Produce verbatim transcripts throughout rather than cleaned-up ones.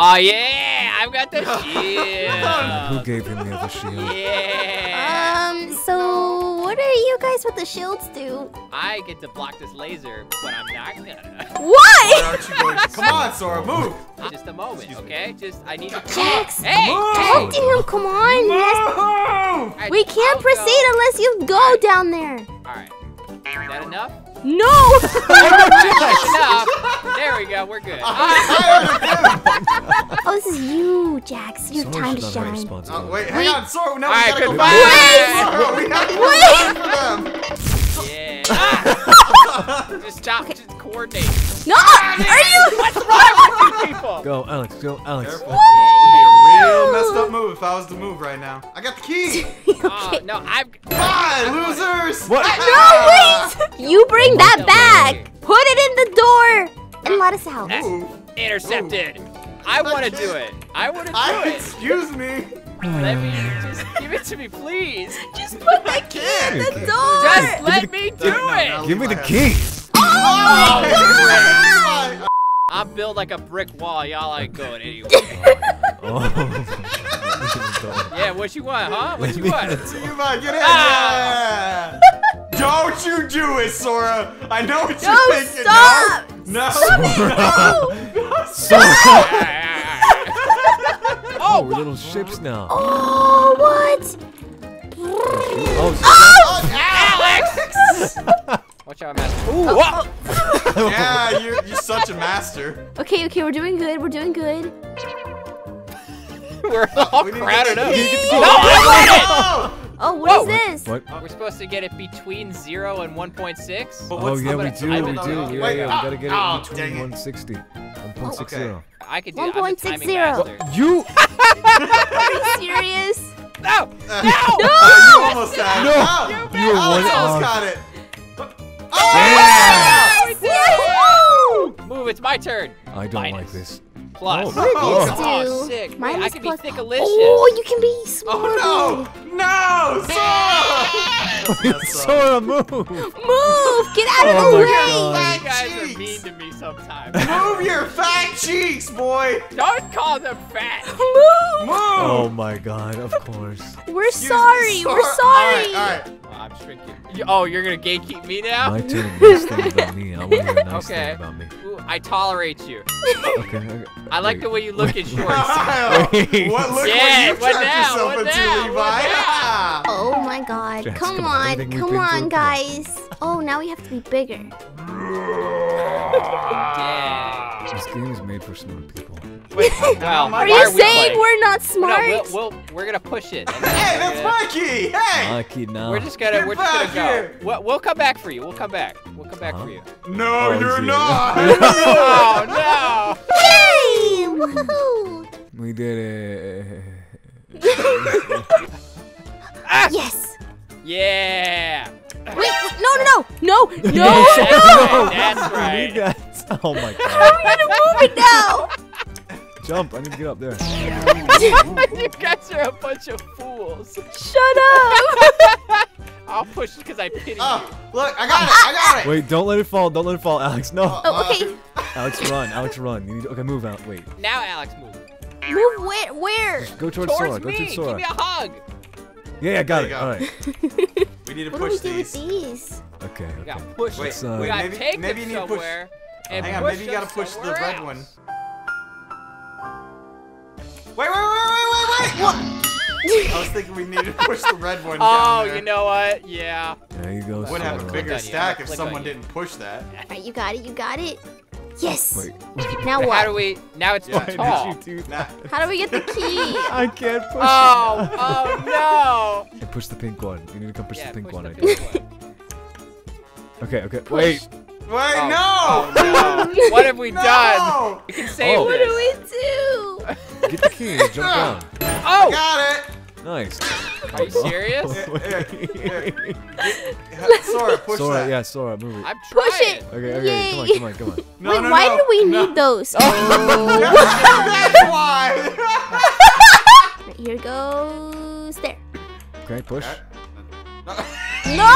Oh yeah, I've got the shield. Who gave him the other shield? Yeah. Um. So what are you guys with the shields do? I get to block this laser, but I'm not gonna. What? Come on, Sora, move. Just a moment, okay? Just I need. Jax, hey, talk to him. Come on. Move. Right, we can't I'll proceed go. unless you go down there. All right. Is that enough? No! Enough. There we go, we're good. Oh, this is you, Jax. Your time to shine. Oh, wait, hang wait. on, Sora, now right, we gotta go back. Wait! Wait. We have to wait. Go back for them. Yeah. Ah. Just stop, okay. Just coordinate. No! Are you? What's wrong with you people? Go, Alex, go, Alex. Careful. Real messed up move if I was to move right now. I got the key! Okay. Uh, no, I've... Bye, losers! What? Ah, no, wait! You bring that back! Put it in the door! And let us out. That's intercepted. Ooh. I want to do it. I want to do I, it. Excuse me. Let me... Just give it to me, please. Just put the key in the door! Just let me do it! Give me the key! Oh, oh my God! God. I build like a brick wall, y'all ain't going anywhere. Oh. Yeah, what you want, huh? What you want? You might get in. Ah. Yeah. Don't you do it, Sora! I know what no, you're thinking. Stop. No, stop! No, Sora! No. Stop! Oh, we're little ships now. Oh, what? Oh, oh Alex! Watch out, Master. Ooh, oh, oh. Yeah, you're, you're such a master. Okay, okay, we're doing good, we're doing good. We're all we crowded up. No, I won it! Oh, what Whoa. is this? What? We're supposed to get it between zero and one point six. Oh, yeah, we do, we do. Yeah, yeah, we gotta get it between one sixty. one point six zero. I could do that. one point six zero. You! Are you serious? No! No! No! You almost got it. No! You almost got it. Oh, yes! Yes! Yes! Move, it's my turn. I don't Minus. like this. Plus. Oh, oh. oh sick. Wait, I can plus. be thickalicious. Oh, you can be small. Oh, no. No, Sora. Sora, move. Move. Get out oh of the way. God. You guys cheeks. are mean to me sometimes. Move your fat cheeks, boy. Don't call them fat. Move. Move. Oh, my God. Of course. We're Excuse sorry. Me, We're sorry. All right. All right. Well, I'm shrinking. You, oh, you're going to gatekeep me now? My turn. Nice thing about me. I want to hear a nice okay. thing about me. Ooh, I tolerate you. Okay. okay. I like wait, the way you look wait, in shorts. Wow. What look yeah, what you turned yourself into, Levi? Yeah. Oh my God! Jax, come, come on, on. come on, guys! Oh, now we have to be bigger. Dang. This game is made for smart people. Wait, well, are you are saying we we're not smart? No, we'll, we'll, we're gonna push it. Hey, that's my key! Hey! My key now. We're just gonna, Get we're just gonna go. We'll, we'll come back for you. We'll come back. We'll come back huh? for you. No, oh, you're geez. not. Oh no! Yay! Woohoo! We did it. Ah. Yes. Yeah. Wait, wait, no, no, no, no, no, no! That's right. That's right. Oh my God! How are we gonna move it now? Jump! I need to get up there. You guys are a bunch of fools. Shut up! I'll push it because I pity oh, you. Look, I got it! I got it! Wait, don't let it fall! Don't let it fall, Alex! No! Oh, okay. Alex, run! Alex, run! You need to, okay, move out. Wait. Now, Alex, move. Move where? Where? Just go towards, towards Sora. Me. Go towards Sora. Give me a hug. Yeah, I got it. Go. All right. We need to what push do we these. Do with these. Okay. Okay. We gotta push. Wait, uh, we gotta maybe, take maybe them somewhere. Push. And hang on, maybe you gotta push the red else. one. Wait, wait, wait, wait, wait, wait! What? I was thinking we needed to push the red one down. Oh, there. You know what? Yeah. There you go. Would have a bigger stack if someone didn't push that. All right, you got it. You got it. Yes. Wait. Now what? How do we? Now it's yeah, tall. Did you do that? How do we get the key? I can't push oh, it. Oh, oh no! Hey, push the pink one. You need to come push yeah, the pink push one. The pink I one. Okay, okay. Push. Wait. Wait, oh. no! Oh, no. What have we no. done? We can save oh. What do we do? Get the key. Jump down. Oh! Got it. Nice. Are you serious? yeah, yeah, yeah. Sora, push Sora, that. Yeah, Sora, move it. I'm trying. Push it. Okay, okay, Yay. come on, come on, come on. No, Wait, no, why no. do we no. need those? Oh, that's why. Here goes there. Okay, push. No!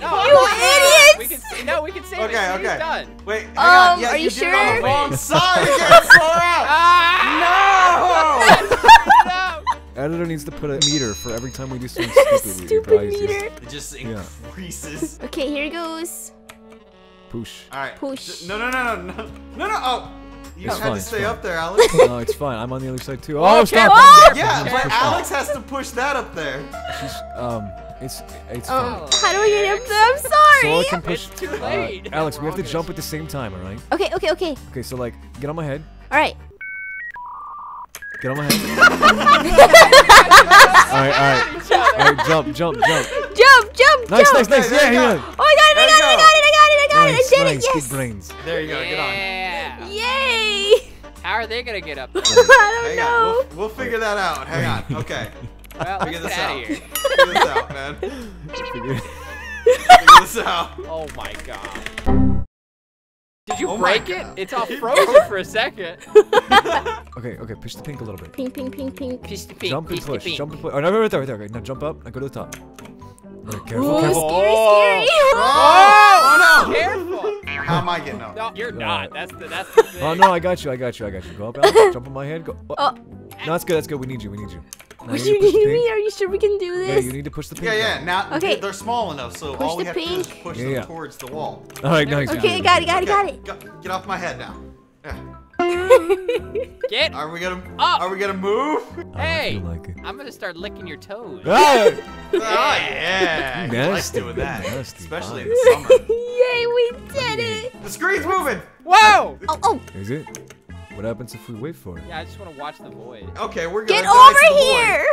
no, you idiot! Alex. We can, no, we can save okay, it. Okay, okay. Done. Wait, hang um, on. Yeah, are you, you sure? Did wrong side again, Sora. Ah, no! No! Editor needs to put a meter for every time we do something stupid. Stupid meter. It just increases. Yeah. Okay, here it goes. Push. All right. Push. No, no, no, no, no, no, no. Oh. You it's had fine, to stay up there, Alex. No, it's fine. I'm on the other side too. Oh, stop! Oh! Yeah, but Alex has to push that up there. She's um, it's it's oh. fine. How do we get up there? I'm sorry. So I can push, it's too late. Uh, Alex, we have to jump at the same time, all right? Okay, okay, okay. Okay, so like, get on my head. All right. Get on my head. all right, all right. All right, jump, jump, jump. Jump, jump, nice, jump. Nice, nice, nice. Yeah, yeah. Oh, I got it! I got it! I got it! I got it! I got it! Nice, I did nice. It! Yes. Big brains. There you go. Get on. Yay! How are they gonna get up there? I don't Hang know. We'll, we'll figure that out. Hang on. Okay. Well, figure this out. Figure this out, man. Figure this out. Oh my god. Did you oh break it? It's all frozen for a second. Okay, okay. Push the pink a little bit. Pink, pink, pink, pink. Push the pink. Jump and push. push the jump and push. Oh, no, right there, right there. Okay, now jump up. Now go to the top. Right, careful, Ooh, careful. Scary, scary. Oh, oh, oh no! Careful. How am I getting up? No, you're not. That's the that's the thing. Oh no, I got you, I got you, I got you. Go up, Alex. Jump on my head. Go. Oh. Oh. No, that's good, that's good. We need you, we need you. Now, you, you need me? Are you sure we can do this? Yeah, you need to push the pink. Yeah, yeah. Now okay. they're small enough, so push all we have pink. to do is push yeah, them yeah. towards the wall. All right, nice. Okay, got it, got it, got it. Got, get off my head now. Yeah. Get. Are we gonna? Up. Are we gonna move? Hey, like I'm gonna start licking your toes. Oh, oh yeah. Nasty. I like doing that, nasty. Especially in the summer. Yay, we did it. The screen's moving. Whoa. Oh, oh. Is it? What happens if we wait for it? Yeah, I just want to watch the void. Okay, we're gonna get over here.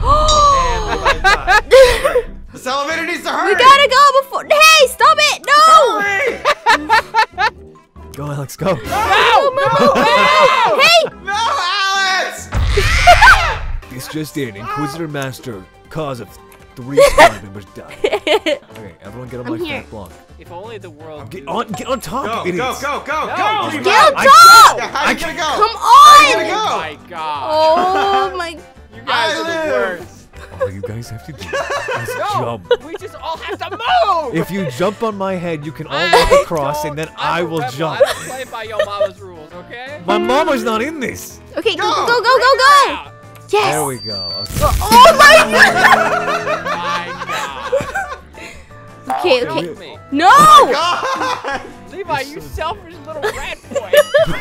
Oh. This elevator needs to hurry. We gotta go before. Hey, stop it! No. Hurry. Go, Alex, go. No! No! no, no. Hey! No, Alex! This just in. Inquisitor Master, cause of three squad members died. Okay, everyone get on I'm my here. fat block. If only the world Get on, get on top, go, idiots. Go, go, go, no. go, Levi. Get on top! I, how are you gonna go? Come on! Go? Oh my god. Oh my... You guys I are live. the worst. All you guys have to do is no, jump. We just all have to move. If you jump on my head, you can all I walk across, and then I'm I will rebel. jump. I don't play by your mama's rules, okay? My mama's not in this. Okay, go, go, go, go, go. go. Yes. There we go. Okay. Oh my god. My god. Okay, okay. No. Oh my god. Levi, you selfish little rat boy.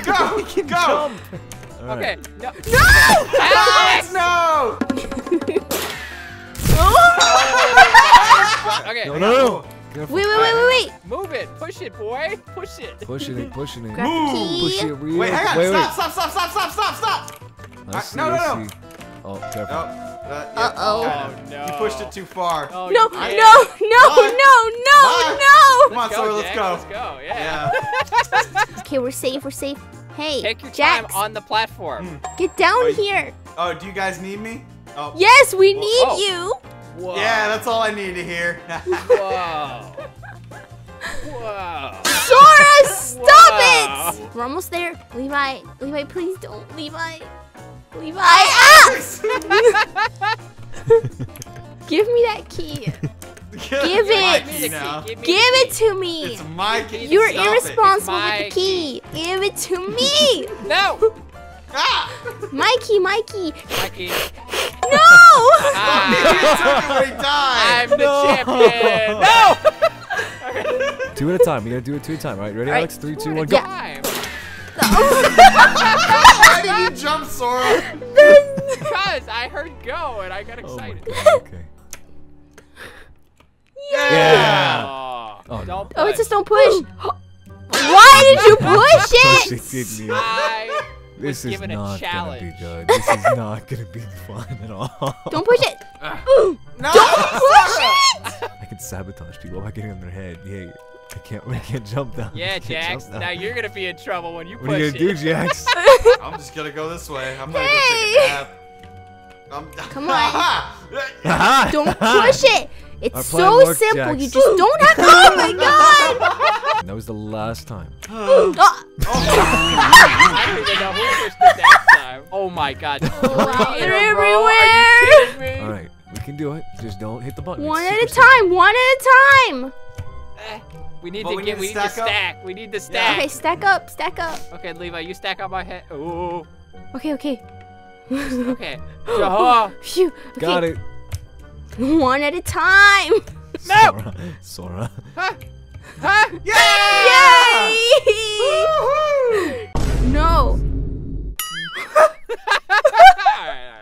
Go, go. Jump. All okay. Right. No. No. Alex, no. okay, no, no, no. Wait, wait, wait, wait, wait. Move it. Push it, boy. Push it. Pushing it, pushing it. Move. Push it real. Wait, hang on. Wait, stop, wait. stop, stop, stop, stop, stop, stop. Right, no, no, no. Oh, careful. No. Uh, yeah, Uh-oh. Oh, no. You pushed it too far. Oh, no, yeah. no, no, Bye. no, no, Bye. no. Come on, Sora, let's go. Let's go, yeah. yeah. Okay, we're safe, we're safe. Hey, Take your Jax. time on the platform. Mm. Get down oh, here. Oh, do you guys need me? Oh. Yes, we Whoa. need oh. you. Whoa. Yeah, that's all I need to hear. Whoa. Whoa. Sora, stop Whoa. it! We're almost there. Levi, Levi, please don't. Levi. Levi. Ah! Give me that key. Give it. Key Give key. it to me. It's my key. You're stop irresponsible it. with the key. key. Give it to me. No. Ah! Mikey, Mikey. Mikey. No! Ah. He took it when he died. I'm the no. champion. No! Two at a time. You gotta do it two at a time. All right, ready, All Alex? Right. Three, two, two one, go. Time. Why did you jump, Sora? Because I heard go and I got excited. Oh my God, okay. Yeah. yeah. Oh, oh, don't oh, it's just don't push. Why did you push it? Push it didn't I This is not gonna be good. This is not gonna be fun at all. Don't push it. Ooh. No, don't push it. I can sabotage people by getting on their head. Yeah, I can't. I can't jump down. Yeah, Jax. Down. Now you're gonna be in trouble when you push it. What are you gonna it. do, Jax? I'm just gonna go this way. I'm gonna hey. go take a nap. I'm Come on. Don't push it. It's so simple. Jax. You just don't have to. Oh my god! That was the last time. oh. I don't even know who pushed it that time. Oh my god. Wow. They're everywhere. Alright, we can do it. Just don't hit the button. One at a time. One at a time. Eh. We need but to we get. Need we to need stack to stack. Up. We need to stack. Yeah. Okay, stack up. Stack up. Okay, Levi, you stack up my head. Ooh. Okay. Okay. Okay. Oh, phew. Okay. Got it. One at a time. No. Sora. Sora. Huh? Huh? Yeah! Yay! No.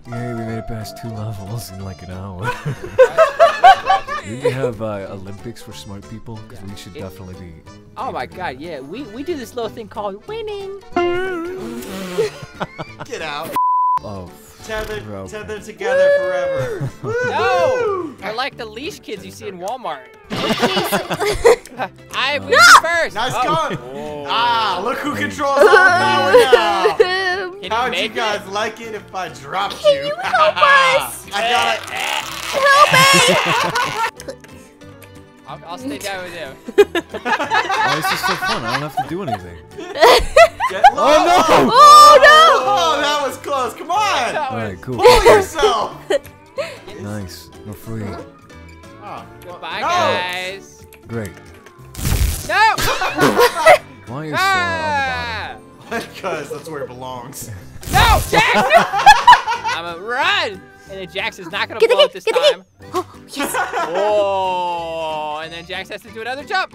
Yay, we made it past two levels in like an hour. Do we have uh, Olympics for smart people? Because we should it, definitely be... Oh my god, yeah. We, we do this little thing called winning. Get out. Oh, tether, bro. Tether together forever. No! I like the leash kids you see in Walmart. I win no! first. Nice oh. going. Ah, look who controls all power now. How'd you guys it? like it if I dropped Can you? Can you help us? I got it. Help me! I'll, I'll stay down with you. Oh, this is so fun. I don't have to do anything. Oh no! Oh no! Oh, that was close. Come on! All right, cool. Pull yourself. Nice. We're free. Oh, goodbye, no. guys. Great. No! Why are you ah! so on the bottom? Because that's where it belongs. No, Jax! I'm gonna run! And then Jax is not gonna get blow it this time. Oh, yes. Oh, and then Jax has to do another jump.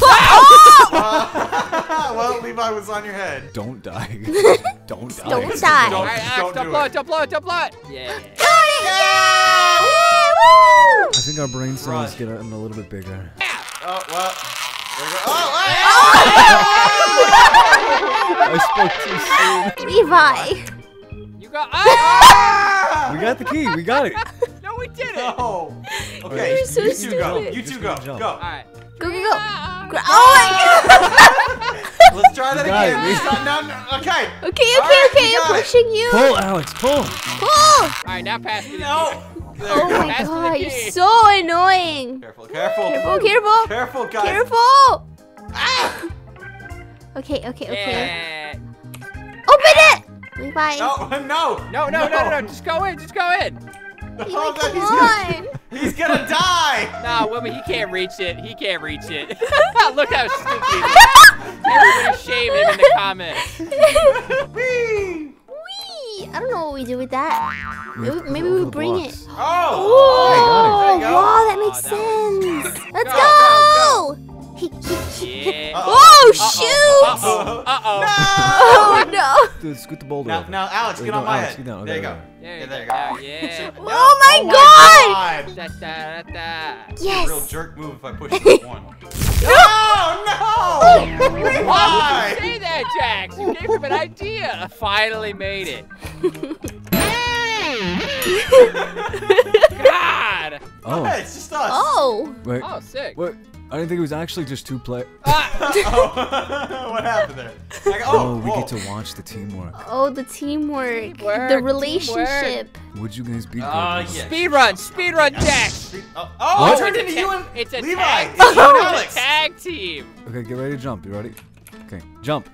Oh! Uh, well, Levi was on your head. Don't die. Don't die. Don't die. Don't, right, don't, don't do blow it. it. Don't blow it. Don't blow it. Yeah. Got it! Yeah! Woo! I think our brain cells get a little bit bigger. Yeah. Oh, well. Oh, oh, oh, oh, oh, oh, oh, oh, oh, oh, I spoke too soon. Levi. You got. Oh. We got the key. We got it. No, we didn't. No. Okay. You're so you two stupid. go. You two go. Go. All right. Go, go, go. go. Oh my God. Let's try that again. No, no. Okay. Okay, okay, right, okay. I'm pushing it. you. Pull, Alex. Pull. Pull. All right, now pass me. No. There oh go. my Pass god, you're so annoying! Careful, careful! Careful, careful! Careful, guys! Careful! Ah! Okay, okay, okay. Yeah. Open it! Levi! No, no, no, no, no, no, no, just go in, just go in! No, Levi, no, come he's, on. Gonna, he's gonna die! Nah, woman, he can't reach it, he can't reach it. Look how stupid he is. Everybody shame him in the comments. Whee! I don't know what we do with that. Maybe, maybe we bring blocks. it. Oh! Oh, wow, that makes oh, that sense. Was... Let's go! go. go, go. Yeah. Uh-oh. Oh, shoot! Uh-oh. Uh-oh. No! Oh, no. Dude, scoot the boulder. Now, now Alex, get on my Alex, head. Down. Okay, there you go. There you go. Yeah, there you go. Oh, my God! Da, da, da, da. Yes! A real jerk move if I push this one. Oh, no! Oh, no! Why? Did you say that, Jax? You gave him an idea. Finally made it. God! Oh. Hey, it's just us. Oh. Wait. Oh, sick. Wait. I didn't think it was actually just two play. Ah. Oh. What happened there? Like, oh, oh, we whoa. get to watch the teamwork. Oh, the teamwork. teamwork the relationship. Teamwork. Would you guys beat uh, yes. Speed run, speed run, Jax. Oh, oh it turned into you and It's a Levi. tag team. Oh. It's a tag team. Okay, get ready to jump. You ready? Okay, jump.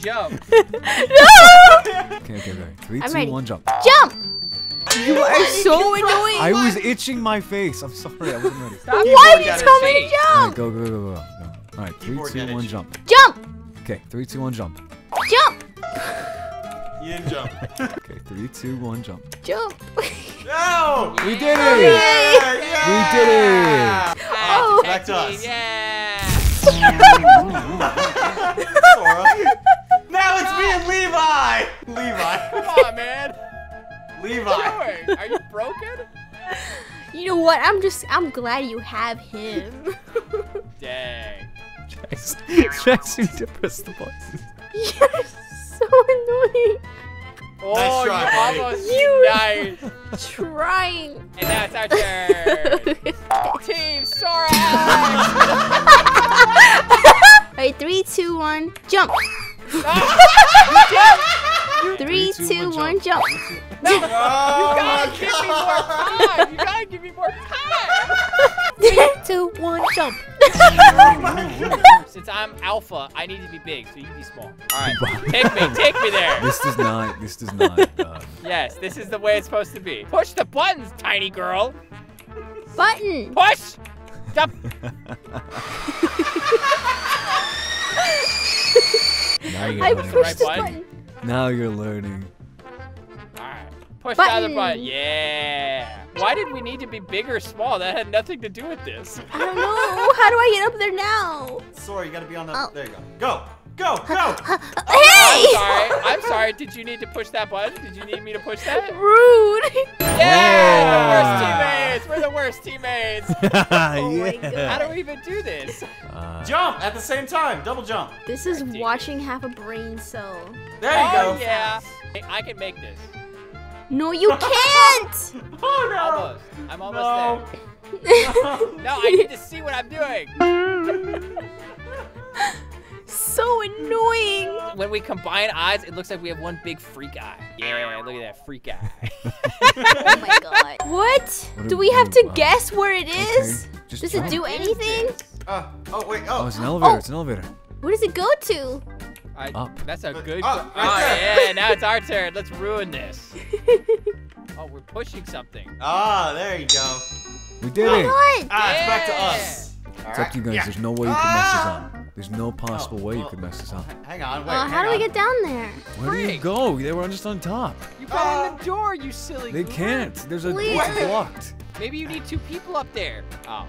Jump. No! Okay, okay, okay. Three, I'm two, ready. one, jump. Jump! You are so annoying. I was itching my face. I'm sorry, I wasn't ready. Stop. Why did you tell me to jump? All right, go, go, go, go. No. All right, three, two, one, jump. Jump! Okay, three, two, one, jump. Jump! You didn't jump. Okay, three, two, one, jump. Jump! No! We did it! Yeah, yeah. We did it! Oh, back to us. Yeah! Sora. Now it's me and Levi! Levi. Come on, man. Levi. What are you doing? Are you broken? You know what? I'm just, I'm glad you have him. Dang. Jax, Jax, you depressed the button. You're so annoying. Oh, nice try, you buddy. almost you nice. trying. And now it's our turn. Team Sora. All right, three, two, one, jump. Oh, Three, Three, two, two one, jump. One, jump. No, you gotta give me more time. You gotta give me more time. Three, two, one, jump. Oh, since I'm alpha, I need to be big, so you can be small. All right, take me, take me there. This does not. This does not. Uh... Yes, this is the way it's supposed to be. Push the buttons, tiny girl. button. Push. Stop. Now you're I pushed the right button. button. Now you're learning. All right. Push button. the other button. Yeah. Why did we need to be big or small? That had nothing to do with this. I don't know. How do I get up there now? Sorry, you gotta be on the. Oh. There you go. Go. Go, go! Uh, uh, uh, oh, hey! I'm sorry. I'm sorry. Did you need to push that button? Did you need me to push that? Rude. Yeah, yeah. We're the worst teammates. We're the worst teammates. Oh yeah. My God. How do we even do this? Uh, jump at the same time. Double jump. This is right, watching half a brain cell. There you oh, go. Yeah. I can make this. No, you can't. Oh no. Almost. I'm almost no. there. No. No, I need to see what I'm doing. So annoying. When we combine eyes, it looks like we have one big freak eye. Yeah, look at that freak eye. Oh my God. What? what do we have to about? guess where it is? Okay. Just Does it do anything? Uh, oh, wait. Oh, oh it's an elevator. Oh. It's an elevator. Where does it go to? I, Up. That's a good oh, oh, yeah, now it's our turn. Let's ruin this. Oh, we're pushing something. Ah, oh, there you go. We did oh, it. What? Ah, yeah. It's back to us. All it's right. up to you guys. Yeah. There's no way you can mess this up. There's no possible oh, way well, you could mess this up. Hang on, wait. Uh, hang how do on. we get down there? Where Freak. do you go? They were just on top. You got uh, in the door, you silly. They group. can't. There's a door blocked. Maybe you need two people up there. Oh.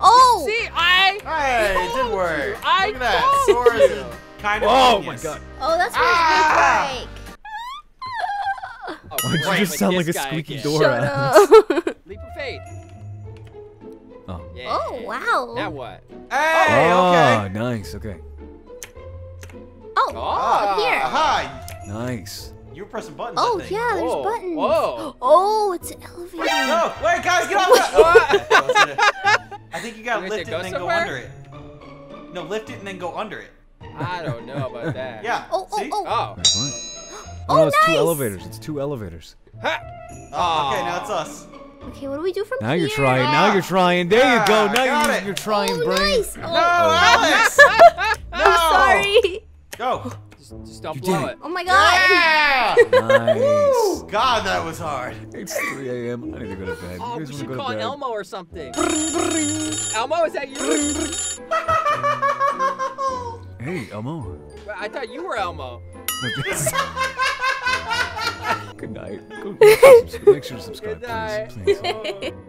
Oh! See, I. Hey, it did work. I Look at that. Sora's kind of. Oh genius. my God. Oh, that's where ah! it's going to break. Why did you just sound like a squeaky door? Shut up. Leap of faith. Oh. Yeah. Oh, wow. Now what? Hey, oh, okay. nice, okay. Oh, oh up here. Hi. Nice. You were pressing buttons, Oh, I think. yeah, Whoa. there's buttons. Whoa. Oh, it's an elevator. No, wait, guys, get off that. I think you got to lift it and then somewhere? go under it. No, lift it and then go under it. I don't know about that. Yeah, Oh, oh, see? oh. Oh, oh no, it's nice. two elevators. It's two elevators. Ha. Oh, okay, now it's us. Okay, what do we do from now here? Now you're trying. Now you're trying. There yeah, you go. Now you're, you're trying, oh, brain. Nice. Oh. No, Alex. No. I'm sorry. Go. Just, just don't you blow it. it. Oh my God. Yeah. Nice. God, that was hard. It's three A M I need to go to bed. Oh, we should call Elmo or something. Elmo, is that you? Hey, Elmo. I thought you were Elmo. Good night. Go, go, go, make sure to subscribe, please. please.